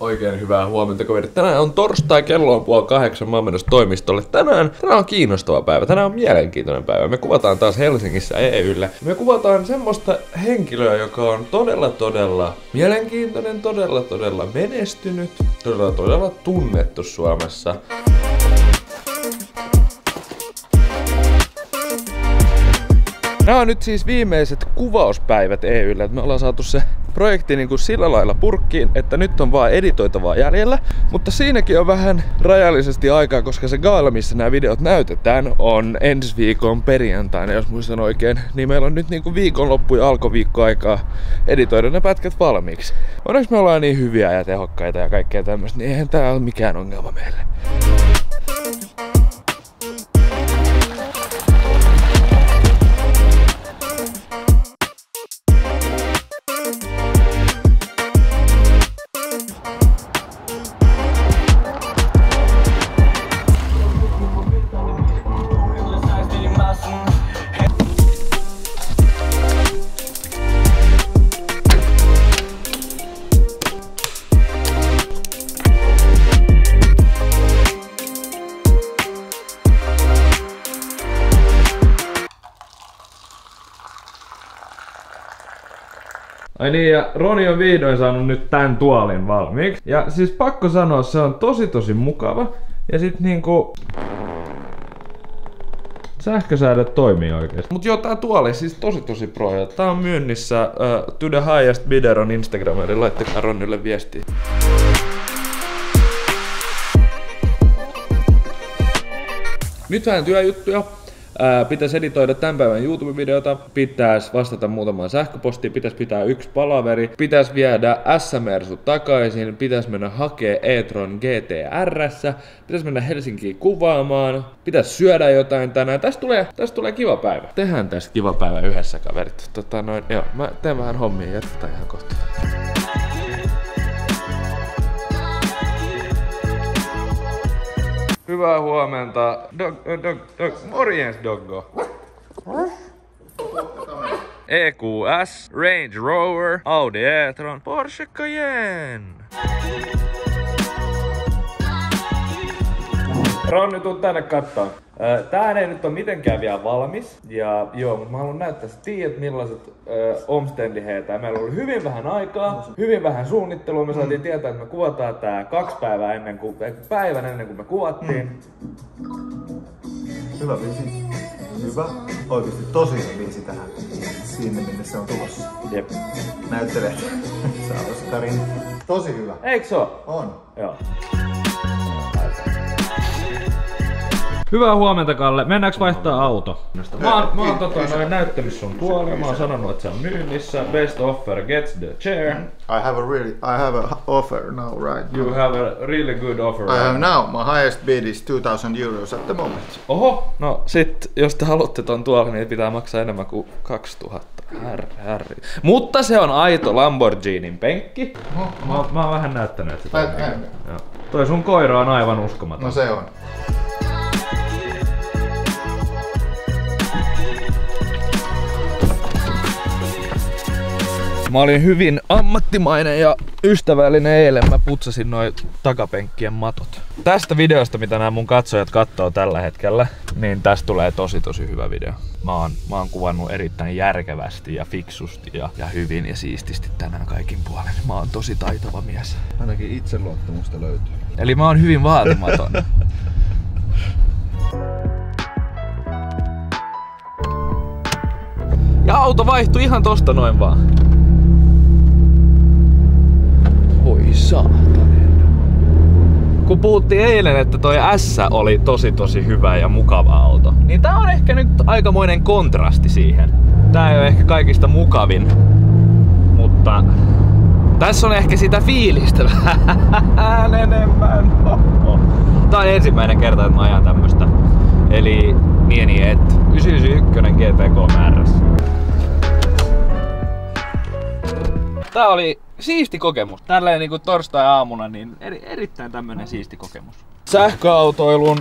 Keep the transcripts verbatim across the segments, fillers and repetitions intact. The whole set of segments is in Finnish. Oikein hyvää huomenta, kaverit. Tänään on torstai, kello on puoli kahdeksan, mä oon menossa toimistolle. Tänään, tänään on kiinnostava päivä, tänään on mielenkiintoinen päivä. Me kuvataan taas Helsingissä E Y:llä. Me kuvataan semmoista henkilöä, joka on todella todella mielenkiintoinen, todella todella menestynyt, todella todella tunnettu Suomessa. Nämä on nyt siis viimeiset kuvauspäivät E Y:llä. Me ollaan saatu se projekti niin kuin sillä lailla purkkiin, että nyt on vaan editoitavaa jäljellä. Mutta siinäkin on vähän rajallisesti aikaa, koska se gaala, missä nämä videot näytetään, on ensi viikon perjantaina, jos muistan oikein. Niin meillä on nyt niin kuin viikonloppu ja alkoviikko aikaa editoida ne pätkät valmiiksi. Onneksi me ollaan niin hyviä ja tehokkaita ja kaikkea tämmöistä, niin eihän tää ole mikään ongelma meille. Ai niin, ja Roni on vihdoin saanut nyt tän tuolin valmiiksi. Ja siis pakko sanoa, se on tosi tosi mukava. Ja sit niinku... sähkösäädöt toimii oikeesti. Mut joo, tää tuoli siis tosi tosi proja. Tää on myynnissä. Uh, To The Highest Bidder on Instagram, eli laittakaa Ronille viestiä. Nyt vähän työjuttuja. Ää, pitäisi editoida tämän päivän YouTube-videota, pitäisi vastata muutamaan sähköpostiin, pitäisi pitää yksi palaveri, pitäisi viedä S M R-su takaisin, pitäisi mennä hakee e-tron G T R:ssä, pitäisi mennä Helsinkiin kuvaamaan, pitäisi syödä jotain tänään. Tästä tulee, tästä tulee kiva päivä. Tehdään tästä kiva päivä yhdessä, kaverit. Tota noin, joo, mä teen vähän hommia, jatketaan ihan kohta. Hyvää huomenta. Dog, dog, dog. Morjens Doggo. E Q S, Range Rover, Audi e-tron, Porsche Cayenne. Ronni, tuu tänne kattoon. Tää ei nyt ole mitenkään vielä valmis. Ja joo, mutta mä haluan näyttää, että tiedät millaiset äh, omstendi heitä. Meillä oli hyvin vähän aikaa, hyvin vähän suunnittelua. Me saatiin tietää, että me kuvataan tää kaksi päivää ennen kuin, päivän ennen kuin me kuvattiin. Hyvä biisi. Hyvä. Oikeesti tosi hyvä biisi tähän. Sinne minne se on tulossa. Jep. Näyttelee. Saa Oskarin. Tosi hyvä. Eikö se oo? On. Joo. Hyvää huomenta, Kalle. Mennäänkö vaihtaa auto? Mä oon, mä oon tota, näyttämis sun tuolia. Mä oon sanonut, että se on myynnissä. Best offer gets the chair. I have a really, I have a offer now, right? You have a really good offer. I have now. My highest bid is two thousand euros at the moment. Oho, no sit jos te haluatte ton tuolin, niin pitää maksaa enemmän kuin kaksituhatta. Härri. Mutta se on aito Lamborghinin penkki. Mä, mä oon vähän näyttänyt sitä. Joo. Toi sun koira on aivan uskomaton. No se on. Mä olin hyvin ammattimainen ja ystävällinen eilen. Mä putsasin noin takapenkkien matot. Tästä videosta, mitä nämä mun katsojat katsoo tällä hetkellä, niin tästä tulee tosi tosi hyvä video. Mä oon, mä oon kuvannut erittäin järkevästi ja fiksusti ja, ja hyvin ja siististi tänään kaikin puolin. Mä oon tosi taitava mies. Ainakin itseluottamusta löytyy. Eli mä oon hyvin vaatimaton. Ja auto vaihtui ihan tosta noin vaan. Voi saatanen. Kun puhuttiin eilen, että toi S oli tosi tosi hyvä ja mukava auto, niin tää on ehkä nyt aikamoinen kontrasti siihen. Tää ei ole ehkä kaikista mukavin, mutta tässä on ehkä sitä fiilistä vähän enemmän. Tää on ensimmäinen kerta, että mä ajan tämmöstä. Eli niin, niin et yhdeksänsataayhdeksänkymmentäyksi G T kolme R S. Tää oli siisti kokemus. Tälleen niinku torstai-aamuna, niin eri, erittäin tämmönen siisti kokemus. Sähköautoilun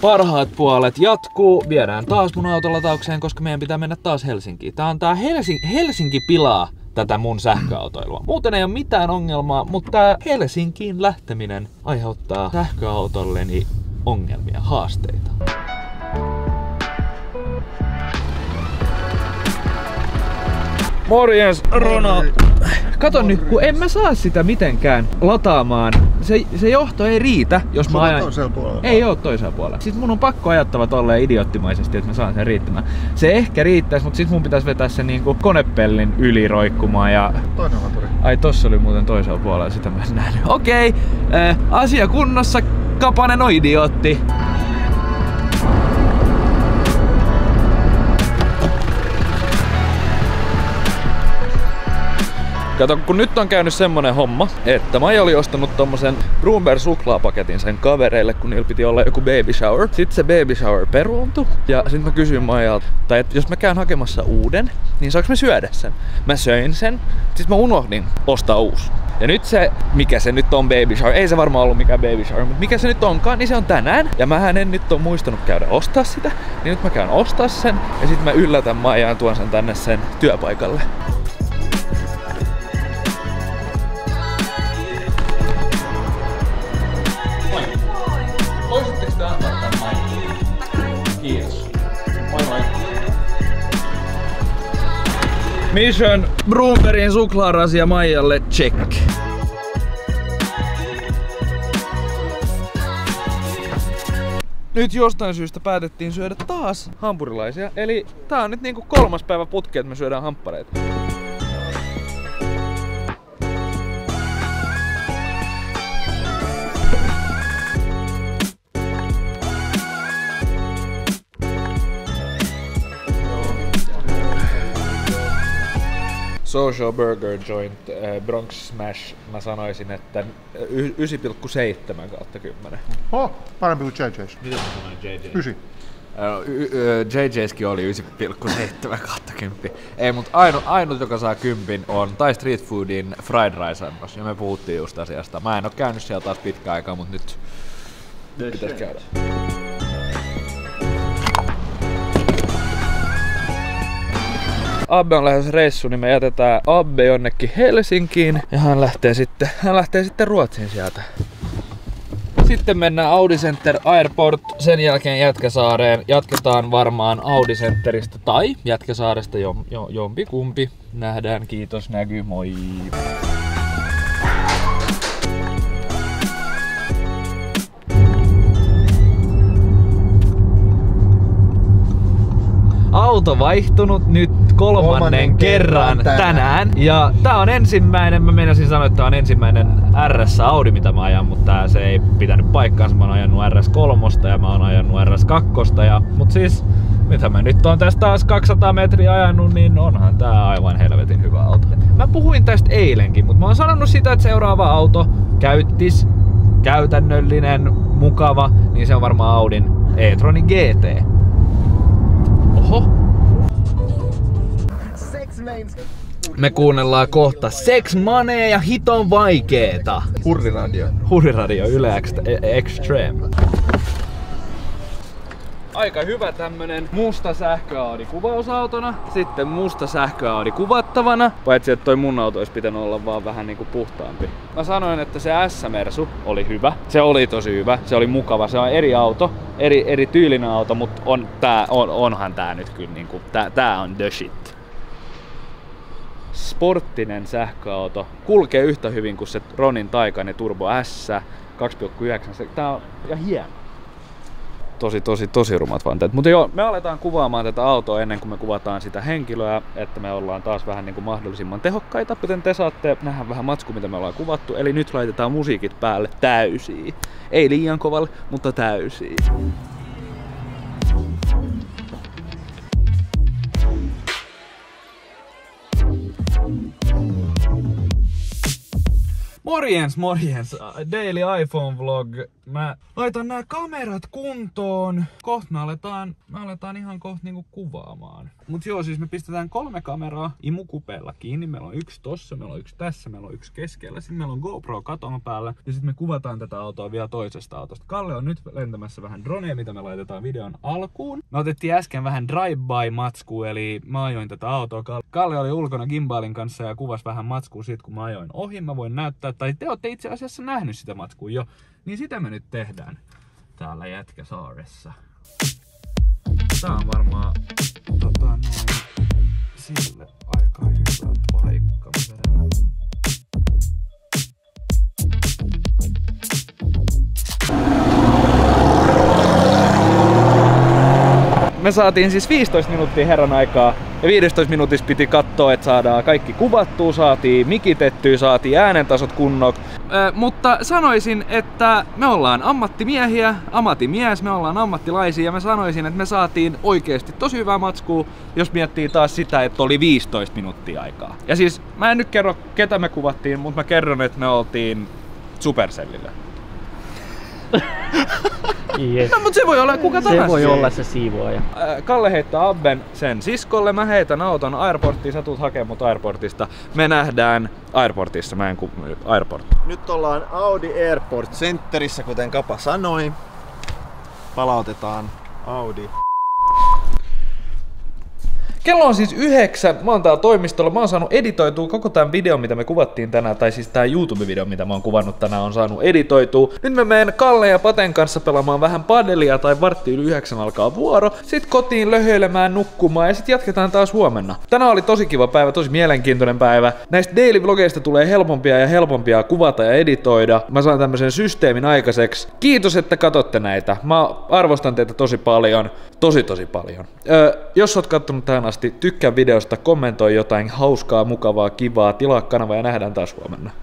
parhaat puolet jatkuu. Viedään taas mun autolataukseen, koska meidän pitää mennä taas Helsinkiin. Tää on tää Helsinki, Helsinki pilaa tätä mun sähköautoilua. Muuten ei ole mitään ongelmaa, mutta tää Helsinkiin lähteminen aiheuttaa sähköautolleni ongelmia, haasteita. Morjens, Rono! Kato nyt, kun en mä saa sitä mitenkään lataamaan. Se, se johto ei riitä, jos mä ajan... toisella puolella. Ei oo toisella puolella. Sit mun on pakko ajattava tolleen idioottimaisesti, että mä saan sen riittämään. Se ehkä riittäis, mut sit mun pitäis vetää se niinku konepellin yli roikkumaan ja... Toinen laturi. Ai tossa oli muuten toisella puolella, sitä mä en nähnyt. Okei, okay. äh, asia kunnossa, Kapanen on idiootti. Kato, kun nyt on käynyt semmonen homma, että Maija oli ostanut tommosen Brunberg suklaapaketin sen kavereille, kun niillä piti olla joku baby shower. Sitten se baby shower peruuntui ja sit mä kysyin Maijalta, tai että jos mä käyn hakemassa uuden, niin saanko mä syödä sen? Mä söin sen, sit mä unohdin ostaa uusi. Ja nyt se, mikä se nyt on baby shower, ei se varmaan ollut mikään baby shower, mutta mikä se nyt onkaan, niin se on tänään. Ja mähän en nyt oo muistanut käydä ostaa sitä, niin nyt mä käyn ostaa sen ja sit mä yllätän Maijaa ja tuon sen tänne sen työpaikalle. Mission Brunbergin suklaarasia Maijalle, check. Nyt jostain syystä päätettiin syödä taas hampurilaisia, eli tää on nyt niinku kolmas päivä putkeen, että me syödään hamppareita. Social Burger Joint, äh, Bronx Smash, mä sanoisin, että yhdeksän pilkku seitsemän kautta kymmenen. Oh, parempi kuin J Js. Mitä sä sanoit J Js? yhdeksän. J Jskin oli yhdeksän pilkku seitsemän kautta kymmenen. Ei, mut ainut, ainut joka saa kympin on tai Street Foodin Fried Risannos, ja me puhuttiin just asiasta. Mä en oo käynyt siellä taas pitkään aikaa, mut nyt pitäis käydä. Abbe on lähdössä reissuun, niin me jätetään Abbe jonnekin Helsinkiin ja hän lähtee sitten, hän lähtee sitten Ruotsiin sieltä. Sitten mennään Audi Center Airport, sen jälkeen Jätkäsaareen. Jatketaan varmaan Audi Centeristä tai Jätkäsaaresta jom, jom, jompi kumpi. Nähdään, kiitos, näky, moi! Auto vaihtunut nyt kolmannen, kolmannen kerran, kerran tänään. tänään. Ja tää on ensimmäinen, mä menisin sanoa, että tää on ensimmäinen R S Audi, mitä mä ajan, mutta tää se ei pitänyt paikkaansa. Mä oon ajanut R S kolme ja mä oon ajanut R S kaksi. Ja, mut siis, mitä mä nyt on tästä taas kaksisataa metriä ajanut, niin onhan tää aivan helvetin hyvä auto. Mä puhuin tästä eilenkin, mut mä oon sanonut sitä, että seuraava auto käyttis, käytännöllinen, mukava, niin se on varmaan Audin e-tronin G T. Oho. Me kuunnellaan kohta Sex maneja ja Hiton Vaikeeta. Hurri Radio. Hurri Radio, Ylex Extreme. Aika hyvä tämmönen musta sähköaudi kuvausautona, sitten musta sähköaudi kuvattavana. Paitsi että toi mun auto olisi pitänyt olla vaan vähän niinku puhtaampi. Mä sanoin, että se S-Mersu oli hyvä. Se oli tosi hyvä, se oli mukava, se on eri auto, eri, eri tyylinen auto, mutta on, tää, on, onhan tää nyt kyllä niinku, tää, tää on the shit. Sporttinen sähköauto kulkee yhtä hyvin kuin se Ronin Taycan Turbo S kaksi pilkku yhdeksän. Tää on ja hieno. Tosi, tosi, tosi rumat vanteet. Mutta joo, me aletaan kuvaamaan tätä autoa ennen kuin me kuvataan sitä henkilöä, että me ollaan taas vähän niin kuin mahdollisimman tehokkaita, joten te saatte nähdä vähän matsku, mitä me ollaan kuvattu. Eli nyt laitetaan musiikit päälle täysiin. Ei liian kovalle, mutta täysiin. Morjens, morjens! Daily iPhone vlog. Mä laitan nämä kamerat kuntoon. Kohta me aletaan, me aletaan ihan kohta niinku kuvaamaan. Mut joo, siis me pistetään kolme kameraa imukupeella kiinni. Meillä on yksi tossa, meillä on yksi tässä, meillä on yksi keskellä. Sitten meillä on GoPro katon päällä. Ja sitten me kuvataan tätä autoa vielä toisesta autosta. Kalle on nyt lentämässä vähän dronea, mitä me laitetaan videon alkuun. Me otettiin äsken vähän drive-by-matskua, eli mä ajoin tätä autoa. Kalle oli ulkona Gimbalin kanssa ja kuvasi vähän matskua siitä, kun mä ajoin ohi. Mä voin näyttää, tai te olette itse asiassa nähnyt sitä matskua jo. Niin sitä me nyt tehdään täällä Jätkäsaaressa. Tää on varmaan tota noin, sille aika hyvä paikka. Me saatiin siis viisitoista minuuttia herran aikaa ja viisitoista minuutissa piti katsoa, että saadaan kaikki kuvattua, saatiin mikitettyä, saatiin äänentasot kunnoksi. Äh, mutta sanoisin, että me ollaan ammattimiehiä, ammattimies, me ollaan ammattilaisia ja mä sanoisin, että me saatiin oikeesti tosi hyvää matskua, jos miettii taas sitä, että oli viisitoista minuuttia aikaa. Ja siis mä en nyt kerro ketä me kuvattiin, mutta mä kerron, että me oltiin Supercellillä. Yes. No mut se voi olla kuka tahansa. Se voi olla se siivoaja. Kalle heittää Abben sen siskolle, mä heitän auton airporttiin, sä tulet hakemaan mut airportista. Me nähdään airportissa, mä en ku... airport. Nyt ollaan Audi Airport Centerissä, kuten Kapa sanoi. Palautetaan Audi. Kello on siis yhdeksän, mä oon täällä toimistolla, mä oon saanut editoitua koko tämän videon, mitä me kuvattiin tänään, tai siis tää YouTube-video, mitä mä oon kuvannut tänään, on saanut editoitua. Nyt mä menen Kalle ja Paten kanssa pelaamaan vähän padelia, tai vartti yli yhdeksän alkaa vuoro, sit kotiin löhöilemään, nukkumaan, ja sit jatketaan taas huomenna. Tänään oli tosi kiva päivä, tosi mielenkiintoinen päivä. Näistä daily-vlogeista tulee helpompia ja helpompia kuvata ja editoida. Mä saan tämmösen systeemin aikaiseksi. Kiitos, että katsotte näitä. Mä arvostan teitä tosi paljon, tosi tosi paljon. Öö, jos oot kattonut tähän tykkää videosta, kommentoi jotain hauskaa, mukavaa, kivaa, tilaa kanava ja nähdään taas huomenna.